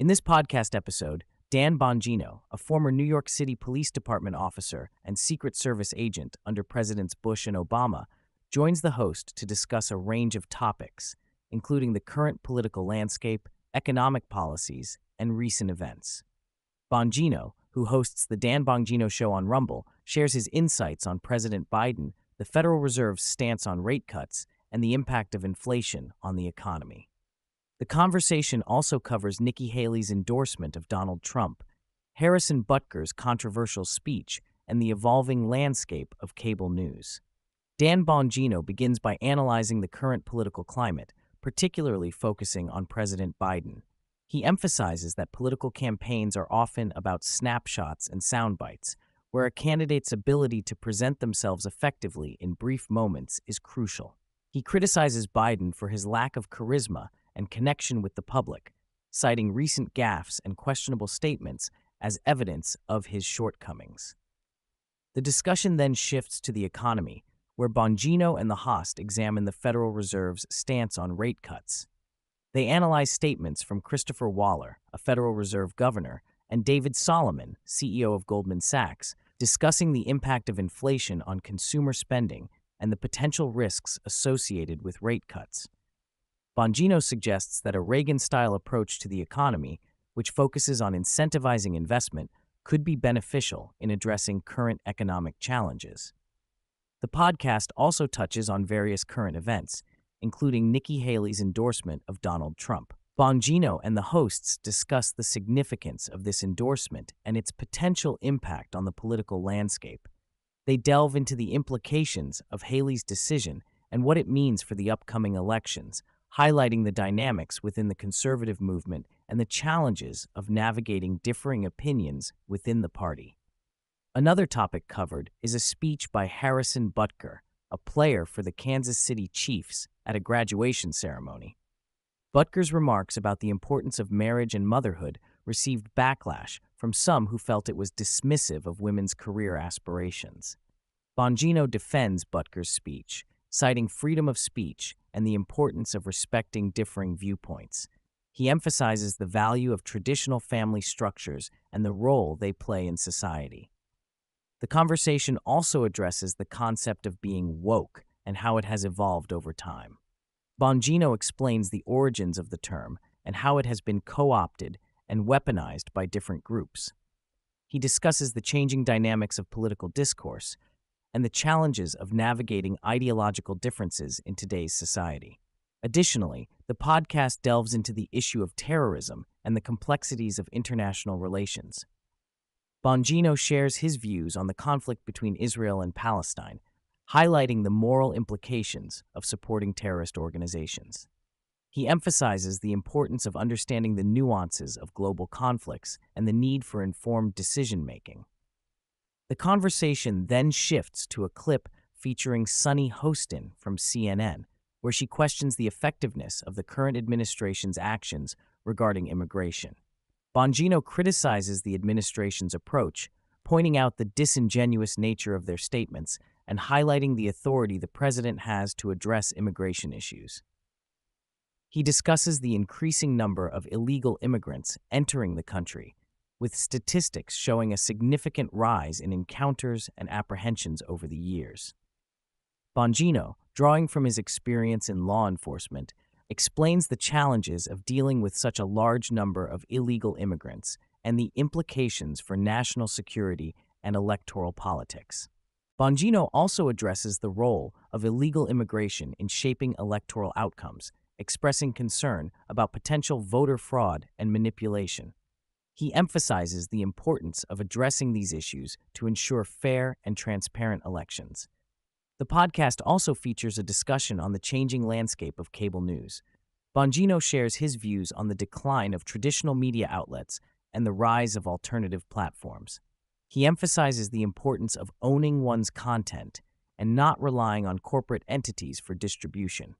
In this podcast episode, Dan Bongino, a former New York City Police Department officer and Secret Service agent under Presidents Bush and Obama, joins the host to discuss a range of topics, including the current political landscape, economic policies, and recent events. Bongino, who hosts the Dan Bongino Show on Rumble, shares his insights on President Biden, the Federal Reserve's stance on rate cuts, and the impact of inflation on the economy. The conversation also covers Nikki Haley's endorsement of Donald Trump, Harrison Butker's controversial speech, and the evolving landscape of cable news. Dan Bongino begins by analyzing the current political climate, particularly focusing on President Biden. He emphasizes that political campaigns are often about snapshots and soundbites, where a candidate's ability to present themselves effectively in brief moments is crucial. He criticizes Biden for his lack of charisma and connection with the public, citing recent gaffes and questionable statements as evidence of his shortcomings. The discussion then shifts to the economy, where Bongino and the host examine the Federal Reserve's stance on rate cuts. They analyze statements from Christopher Waller, a Federal Reserve governor, and David Solomon, CEO of Goldman Sachs, discussing the impact of inflation on consumer spending and the potential risks associated with rate cuts. Bongino suggests that a Reagan-style approach to the economy, which focuses on incentivizing investment, could be beneficial in addressing current economic challenges. The podcast also touches on various current events, including Nikki Haley's endorsement of Donald Trump. Bongino and the hosts discuss the significance of this endorsement and its potential impact on the political landscape. They delve into the implications of Haley's decision and what it means for the upcoming elections, highlighting the dynamics within the conservative movement and the challenges of navigating differing opinions within the party. Another topic covered is a speech by Harrison Butker, a player for the Kansas City Chiefs, at a graduation ceremony. Butker's remarks about the importance of marriage and motherhood received backlash from some who felt it was dismissive of women's career aspirations. Bongino defends Butker's speech, citing freedom of speech and the importance of respecting differing viewpoints. He emphasizes the value of traditional family structures and the role they play in society. The conversation also addresses the concept of being woke and how it has evolved over time. Bongino explains the origins of the term and how it has been co-opted and weaponized by different groups. He discusses the changing dynamics of political discourse and the challenges of navigating ideological differences in today's society. Additionally, the podcast delves into the issue of terrorism and the complexities of international relations. Bongino shares his views on the conflict between Israel and Palestine, highlighting the moral implications of supporting terrorist organizations. He emphasizes the importance of understanding the nuances of global conflicts and the need for informed decision-making. The conversation then shifts to a clip featuring Sunny Hostin from CNN, where she questions the effectiveness of the current administration's actions regarding immigration. Bongino criticizes the administration's approach, pointing out the disingenuous nature of their statements and highlighting the authority the president has to address immigration issues. He discusses the increasing number of illegal immigrants entering the country, with statistics showing a significant rise in encounters and apprehensions over the years. Bongino, drawing from his experience in law enforcement, explains the challenges of dealing with such a large number of illegal immigrants and the implications for national security and electoral politics. Bongino also addresses the role of illegal immigration in shaping electoral outcomes, expressing concern about potential voter fraud and manipulation. He emphasizes the importance of addressing these issues to ensure fair and transparent elections. The podcast also features a discussion on the changing landscape of cable news. Bongino shares his views on the decline of traditional media outlets and the rise of alternative platforms. He emphasizes the importance of owning one's content and not relying on corporate entities for distribution.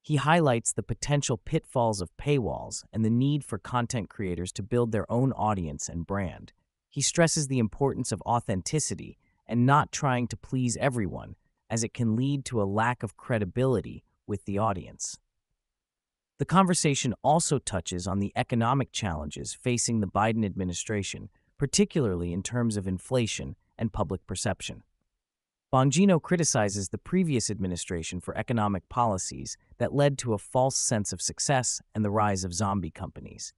He highlights the potential pitfalls of paywalls and the need for content creators to build their own audience and brand. He stresses the importance of authenticity and not trying to please everyone, as it can lead to a lack of credibility with the audience. The conversation also touches on the economic challenges facing the Biden administration, particularly in terms of inflation and public perception. Bongino criticizes the previous administration for economic policies that led to a false sense of success and the rise of zombie companies.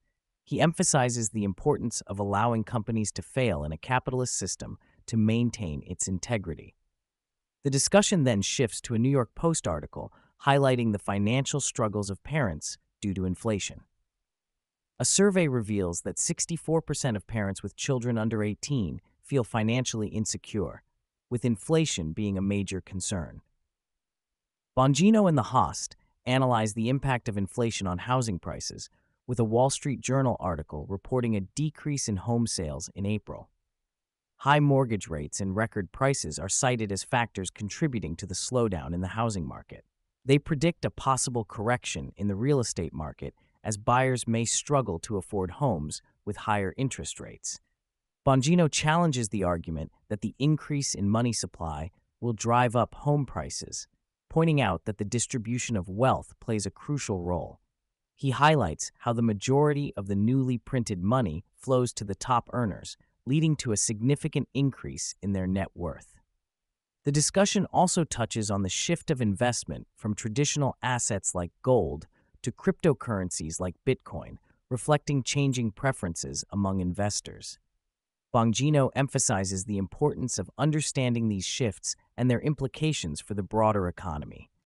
He emphasizes the importance of allowing companies to fail in a capitalist system to maintain its integrity. The discussion then shifts to a New York Post article highlighting the financial struggles of parents due to inflation. A survey reveals that 64% of parents with children under 18 feel financially insecure, with inflation being a major concern. Bongino and the Host analyze the impact of inflation on housing prices, with a Wall Street Journal article reporting a decrease in home sales in April. High mortgage rates and record prices are cited as factors contributing to the slowdown in the housing market. They predict a possible correction in the real estate market as buyers may struggle to afford homes with higher interest rates. Bongino challenges the argument that the increase in money supply will drive up home prices, pointing out that the distribution of wealth plays a crucial role. He highlights how the majority of the newly printed money flows to the top earners, leading to a significant increase in their net worth. The discussion also touches on the shift of investment from traditional assets like gold to cryptocurrencies like Bitcoin, reflecting changing preferences among investors. Bongino emphasizes the importance of understanding these shifts and their implications for the broader economy.